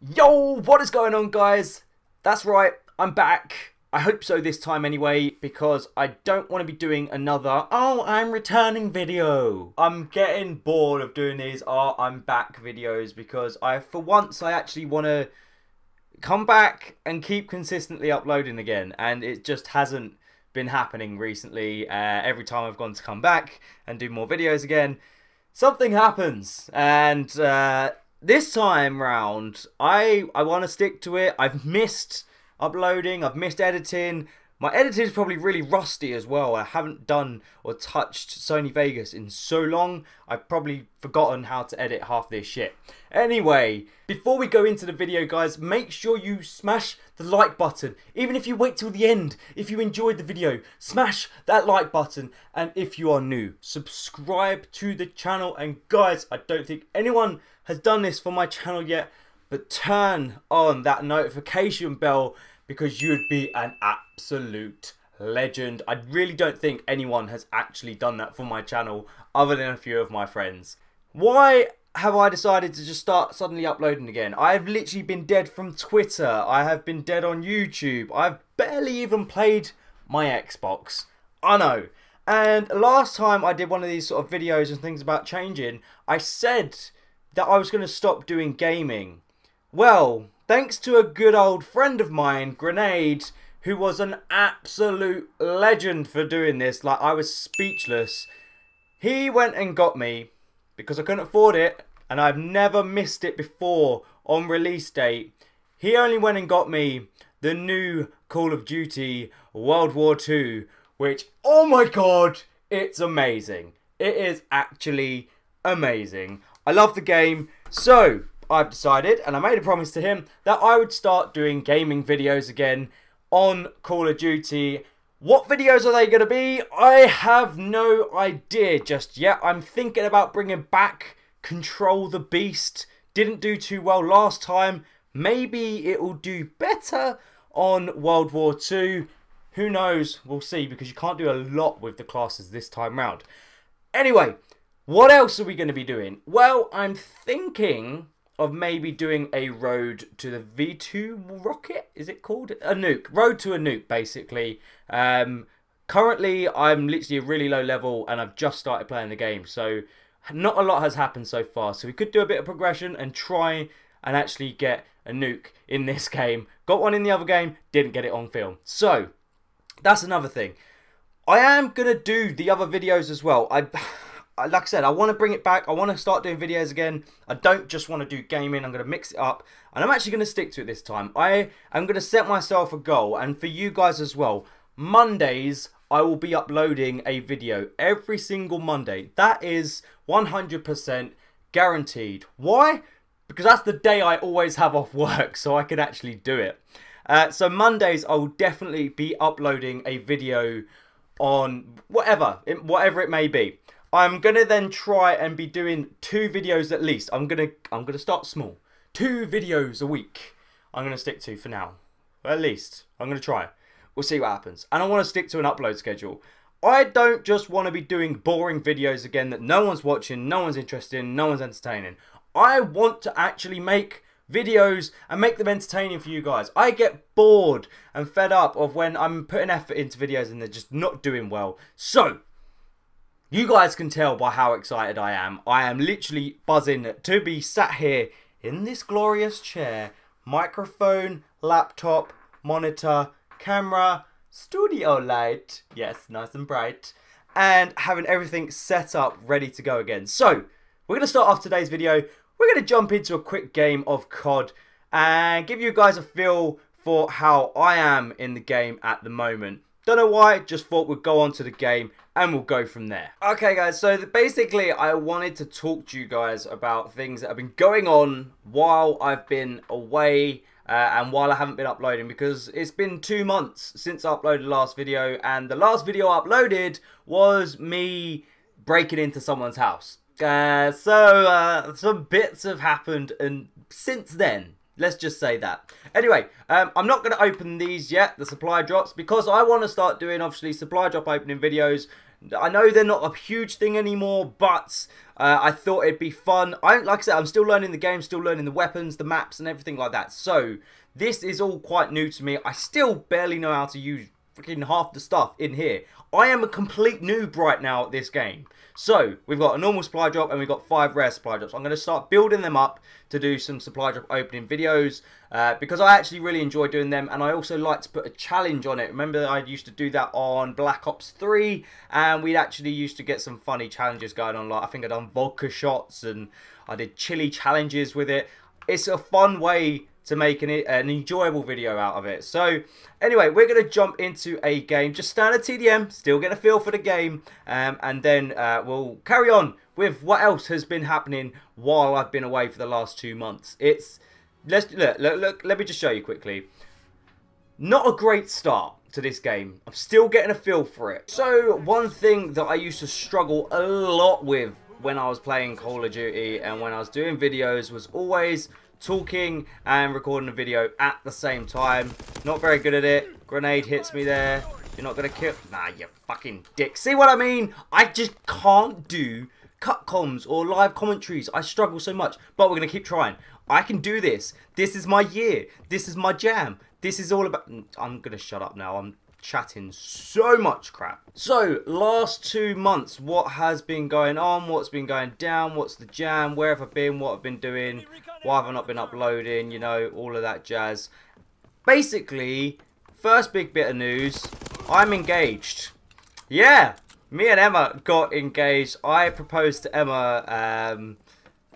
Yo, what is going on, guys? That's right, I'm back. I hope so this time anyway, because I don't want to be doing another I'm returning video. I'm getting bored of doing these I'm back videos, because for once I actually want to come back and keep consistently uploading again, and it just hasn't been happening recently. Every time I've gone to come back and do more videos again, something happens, and this time round, I want to stick to it. I've missed uploading, I've missed editing. My editing is probably really rusty as well. I haven't done or touched Sony Vegas in so long. I've probably forgotten how to edit half this shit. Anyway, before we go into the video, guys, make sure you smash the like button. Even if you wait till the end, if you enjoyed the video, smash that like button. And if you are new, subscribe to the channel. And guys, I don't think anyone has done this for my channel yet, but turn on that notification bell, because you'd be an absolute legend. I really don't think anyone has actually done that for my channel, other than a few of my friends. Why have I decided to just start suddenly uploading again? I've literally been dead from Twitter. I have been dead on YouTube. I've barely even played my Xbox. I know. And last time I did one of these sort of videos and things about changing, I said that I was going to stop doing gaming. Well, thanks to a good old friend of mine, Grenade, who was an absolute legend for doing this. Like, I was speechless. He went and got me, because I couldn't afford it, and I've never missed it before on release date. He only went and got me the new Call of Duty World War II, which, oh my god, it's amazing. It is actually amazing. I love the game. So I've decided, and I made a promise to him, that I would start doing gaming videos again on Call of Duty. What videos are they going to be? I have no idea just yet. I'm thinking about bringing back Control the Beast. Didn't do too well last time. Maybe it will do better on World War II. Who knows? We'll see, because you can't do a lot with the classes this time round. Anyway, what else are we going to be doing? Well, I'm thinking of maybe doing a road to the V2 rocket, is it called? A nuke, road to a nuke, basically. Currently, I'm literally a really low level, and I've just started playing the game, so not a lot has happened so far. So we could do a bit of progression and try and actually get a nuke in this game. Got one in the other game, didn't get it on film. So that's another thing. I am gonna do the other videos as well. Like I said, I want to bring it back. I want to start doing videos again. I don't just want to do gaming. I'm going to mix it up. And I'm actually going to stick to it this time. I am going to set myself a goal. And for you guys as well, Mondays, I will be uploading a video every single Monday. That is 100% guaranteed. Why? Because that's the day I always have off work, so I can actually do it. So Mondays, I will definitely be uploading a video on whatever it may be. I'm gonna then try and be doing 2 videos at least. I'm gonna start small. 2 videos a week. I'm gonna stick to for now. At least. I'm gonna try. We'll see what happens. And I wanna stick to an upload schedule. I don't just wanna be doing boring videos again that no one's watching, no one's interested in, no one's entertaining. I want to actually make videos and make them entertaining for you guys. I get bored and fed up of when I'm putting effort into videos and they're just not doing well. So you guys can tell by how excited I am. I am literally buzzing to be sat here in this glorious chair. Microphone, laptop, monitor, camera, studio light. Yes, nice and bright. And having everything set up, ready to go again. So we're going to start off today's video. We're going to jump into a quick game of COD and give you guys a feel for how I am in the game at the moment. Don't know why, just thought we'd go on to the game and we'll go from there. Okay guys, so basically I wanted to talk to you guys about things that have been going on while I've been away and while I haven't been uploading, because it's been 2 months since I uploaded the last video, and the last video I uploaded was me breaking into someone's house. So some bits have happened and since then. Let's just say that. Anyway, I'm not going to open these yet, the supply drops, because I want to start doing, obviously, supply drop opening videos. I know they're not a huge thing anymore, but I thought it'd be fun. Like I said, I'm still learning the game, still learning the weapons, the maps, and everything like that. So this is all quite new to me. I still barely know how to use freaking half the stuff in here. I am a complete noob right now at this game. So we've got a normal supply drop and we've got 5 rare supply drops. I'm going to start building them up to do some supply drop opening videos because I actually really enjoy doing them, and I also like to put a challenge on it. Remember I used to do that on Black Ops 3 and we'd actually used to get some funny challenges going on. Like I think I'd done vodka shots and I did chili challenges with it. It's a fun way to make an enjoyable video out of it. So anyway, we're going to jump into a game, just standard TDM, still get a feel for the game, and then we'll carry on with what else has been happening while I've been away for the last 2 months. Let's look, let me just show you quickly. Not a great start to this game. I'm still getting a feel for it. So one thing that I used to struggle a lot with when I was playing Call of Duty and when I was doing videos was always talking and recording a video at the same time. Not very good at it. Grenade hits me there. You're not gonna kill. Nah, you fucking dick. See what I mean? I just can't do cut comms or live commentaries. I struggle so much, but we're gonna keep trying. I can do this. This is my year. This is my jam. This is all about. I'm gonna shut up now. I'm chatting so much crap. So last 2 months, what has been going on, what's been going down, what's the jam, where have I been, what I've been doing, why have I not been uploading, you know, all of that jazz. Basically, first big bit of news, I'm engaged. Yeah, me and Emma got engaged. I proposed to Emma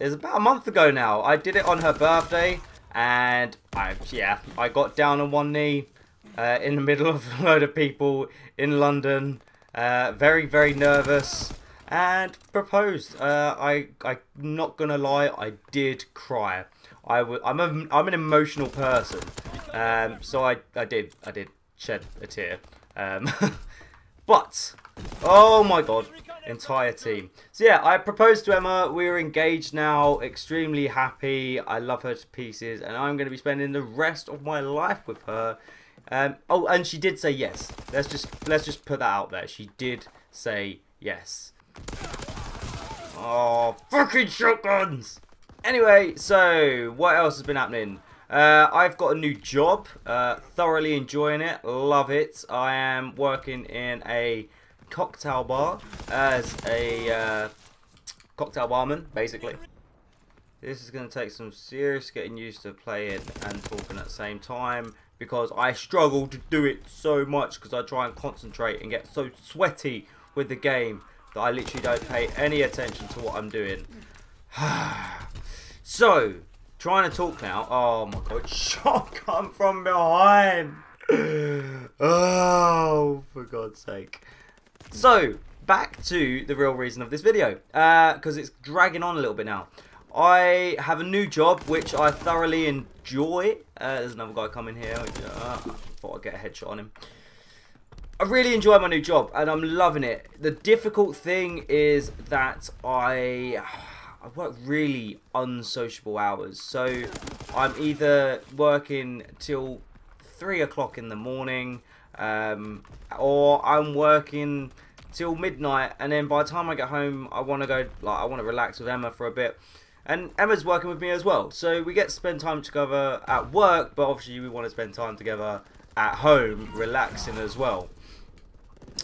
it was about a month ago now. I did it on her birthday, and I got down on one knee in the middle of a load of people in London, very, very nervous, and proposed. I'm not gonna lie, I did cry. I'm an emotional person, so I did shed a tear. But oh my god, entire team. So yeah, I proposed to Emma. We're engaged now. Extremely happy. I love her to pieces, and I'm gonna be spending the rest of my life with her. Oh, and she did say yes. Let's just put that out there. She did say yes. Oh, fucking shotguns! Anyway, so what else has been happening? I've got a new job. Thoroughly enjoying it. Love it. I am working in a cocktail bar as a cocktail barman, basically. This is going to take some serious getting used to playing and talking at the same time, because I struggle to do it so much because I try and concentrate and get so sweaty with the game that I literally don't pay any attention to what I'm doing. So, trying to talk now. Oh my god, shotgun from behind. Oh, for God's sake. So, back to the real reason of this video, because it's dragging on a little bit now. I have a new job which I thoroughly enjoy. There's another guy coming here. Thought I'd get a headshot on him. I really enjoy my new job and I'm loving it. The difficult thing is that I work really unsociable hours. So I'm either working till 3 o'clock in the morning, or I'm working till midnight, and then by the time I get home, I want to go. Like I want to relax with Emma for a bit. And Emma's working with me as well, so we get to spend time together at work, but obviously we want to spend time together at home, relaxing as well.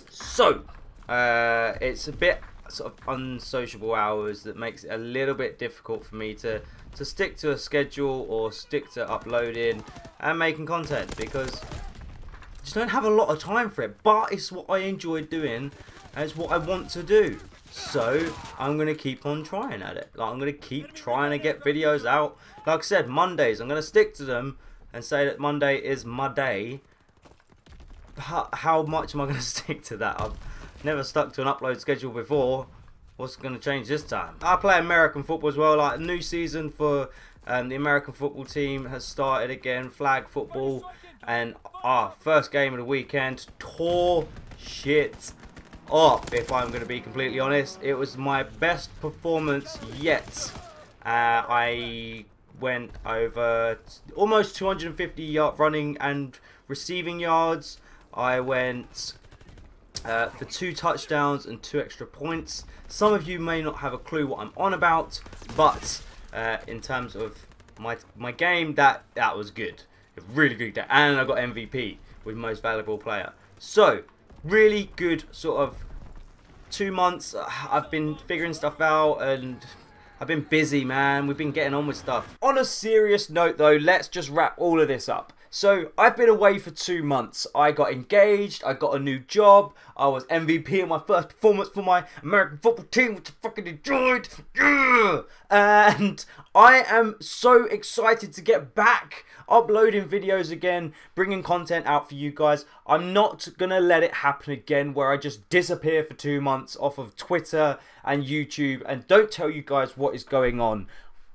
So, it's a bit sort of unsociable hours that makes it a little bit difficult for me to stick to a schedule or stick to uploading and making content, because I just don't have a lot of time for it, but it's what I enjoy doing and it's what I want to do. So I'm going to keep on trying at it. Like I'm going to keep trying to get videos out. Like I said, Mondays, I'm going to stick to them and say that Monday is my day. How much am I going to stick to that? I've never stuck to an upload schedule before. What's going to change this time? I play American football as well. Like a new season for the American football team has started again. Flag football. And our first game of the weekend tore shit up, if I'm going to be completely honest. It was my best performance yet. I went over almost 250 yard running and receiving yards. I went for 2 touchdowns and 2 extra points. Some of you may not have a clue what I'm on about, but in terms of my game, that was good. A really good game, and I got MVP with most valuable player. So really good sort of 2 months. I've been figuring stuff out and I've been busy, man. We've been getting on with stuff. On a serious note though, let's just wrap all of this up. So I've been away for 2 months. I got engaged, I got a new job, I was MVP in my first performance for my American football team, which I fucking enjoyed. Yeah! And I am so excited to get back uploading videos again, bringing content out for you guys. I'm not gonna let it happen again where I just disappear for 2 months off of Twitter and YouTube and don't tell you guys what is going on.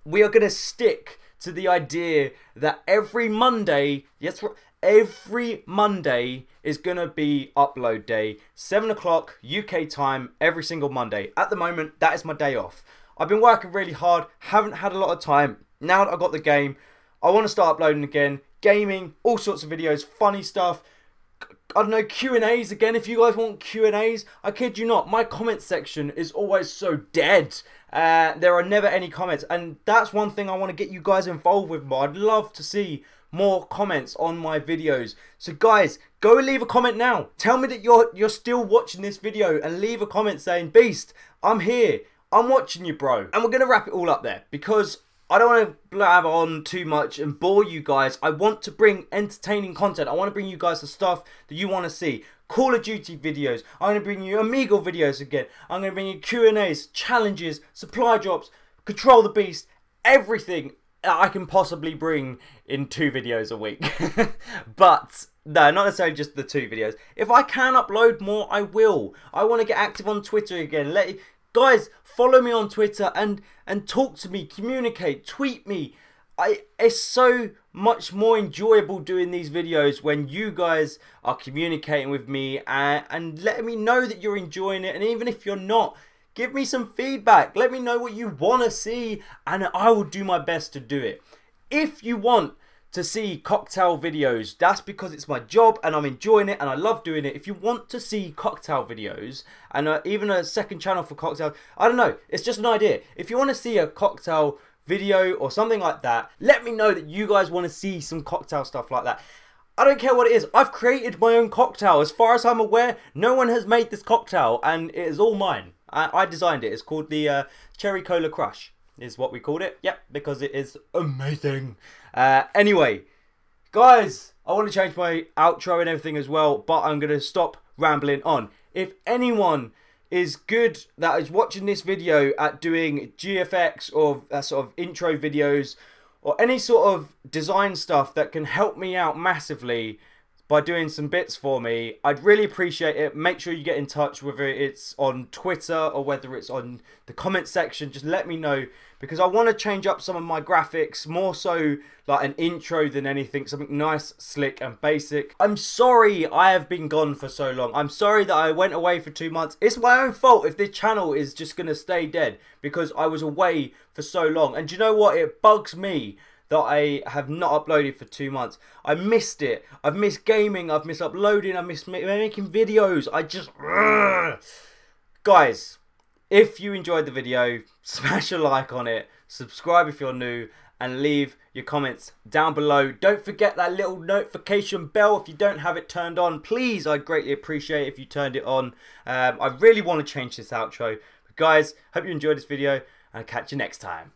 We are gonna stick to the idea that every Monday, yes, every Monday is gonna be upload day, 7 o'clock UK time, every single Monday. At the moment, that is my day off. I've been working really hard, haven't had a lot of time. Now that I've got the game, I wanna start uploading again, gaming, all sorts of videos, funny stuff, I don't know, Q&As again, if you guys want Q&As. I kid you not, my comment section is always so dead. There are never any comments, and that's one thing I want to get you guys involved with more. I'd love to see more comments on my videos. So guys, go leave a comment now. Tell me that you're still watching this video and leave a comment saying, Beast, I'm here, I'm watching you, bro. And we're going to wrap it all up there because I don't want to blab on too much and bore you guys. I want to bring entertaining content. I want to bring you guys the stuff that you want to see. Call of Duty videos. I'm going to bring you Amigo videos again. I'm going to bring you Q&As, challenges, supply drops, Control the Beast, everything that I can possibly bring in 2 videos a week. But no, not necessarily just the 2 videos. If I can upload more, I will. I want to get active on Twitter again. Guys, follow me on Twitter and talk to me, communicate, tweet me. It's so much more enjoyable doing these videos when you guys are communicating with me and letting me know that you're enjoying it. And even if you're not, give me some feedback. Let me know what you want to see and I will do my best to do it. If you want to see cocktail videos, that's because it's my job and I'm enjoying it and I love doing it. If you want to see cocktail videos and even a second channel for cocktails, I don't know, it's just an idea. If you want to see a cocktail video or something like that, let me know that you guys want to see some cocktail stuff like that. I don't care what it is, I've created my own cocktail. As far as I'm aware, no one has made this cocktail and it is all mine. I designed it. It's called the Cherry Cola Crush is what we called it. Yep, because it is amazing. Anyway, guys, I want to change my outro and everything as well, but I'm going to stop rambling on. If anyone is good that is watching this video at doing GFX or sort of intro videos or any sort of design stuff that can help me out massively by doing some bits for me, I'd really appreciate it. Make sure you get in touch, whether it's on Twitter or whether it's on the comment section. Just let me know because I want to change up some of my graphics, more so like an intro than anything, something nice, slick and basic. I'm sorry I have been gone for so long. I'm sorry that I went away for 2 months. It's my own fault if this channel is just going to stay dead because I was away for so long. And do you know what? It bugs me that I have not uploaded for 2 months. I missed it. I've missed gaming. I've missed uploading. I've missed making videos. I just... Guys, if you enjoyed the video, smash a like on it. Subscribe if you're new. And leave your comments down below. Don't forget that little notification bell if you don't have it turned on. Please, I'd greatly appreciate it if you turned it on. I really want to change this outro. But guys, hope you enjoyed this video. And I'll catch you next time.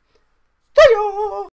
See ya!